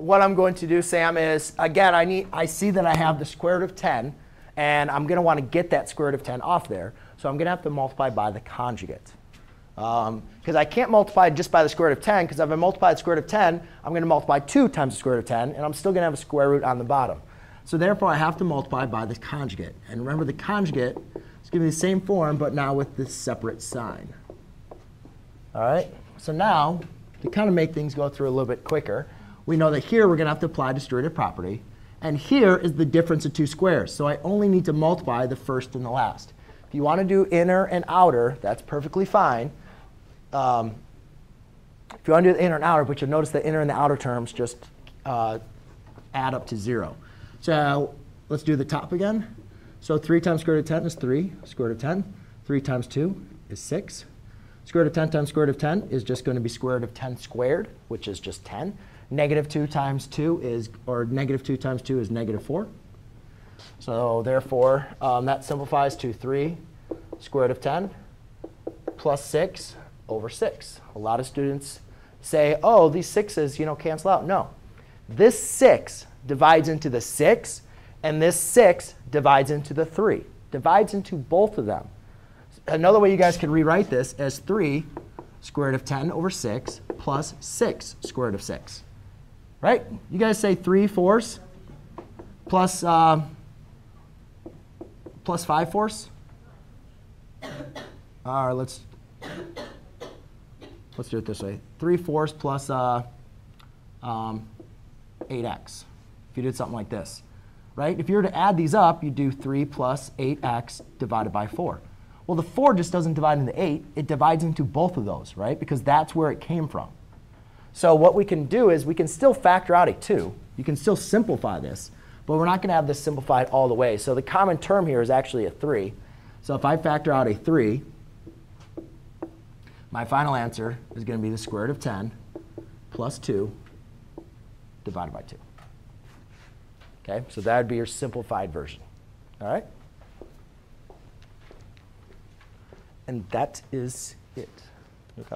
what I'm going to do, Sam, is, again, I see that I have the square root of 10. And I'm going to want to get that square root of 10 off there. So I'm going to have to multiply by the conjugate. Because I can't multiply just by the square root of 10, because if I multiply the square root of 10, I'm going to multiply 2 times the square root of 10. And I'm still going to have a square root on the bottom. So therefore, I have to multiply by the conjugate. And remember, the conjugate is going to be the same form, but now with this separate sign. All right? So now, to kind of make things go through a little bit quicker, we know that here we're going to have to apply distributive property. And here is the difference of two squares. So I only need to multiply the first and the last. If you want to do inner and outer, that's perfectly fine. If you want to do the inner and outer, but you'll notice the inner and the outer terms just add up to 0. So let's do the top again. So 3 times square root of 10 is 3, square root of 10. 3 times 2 is 6. Square root of 10 times square root of 10 is just going to be square root of 10 squared, which is just 10. Negative 2 times 2 is, or negative 2 times 2 is negative 4. So therefore, that simplifies to 3 square root of 10 plus 6 over 6. A lot of students say, oh, these 6s cancel out. No. This 6 divides into the 6, and this 6 divides into the 3. Divides into both of them. Another way you guys could rewrite this as 3 square root of 10 over 6 plus 6 square root of 6. Right? You guys say 3/4 plus 5/4. All right, let's do it this way: 3/4 plus 8x. If you did something like this, right? If you were to add these up, you do 3 plus 8x divided by 4. Well, the 4 just doesn't divide into 8. It divides into both of those, right? Because that's where it came from. So what we can do is we can still factor out a 2. You can still simplify this. But we're not going to have this simplified all the way. So the common term here is actually a 3. So if I factor out a 3, my final answer is going to be the square root of 10 plus 2 divided by 2. Okay, so that would be your simplified version. All right? And that is it.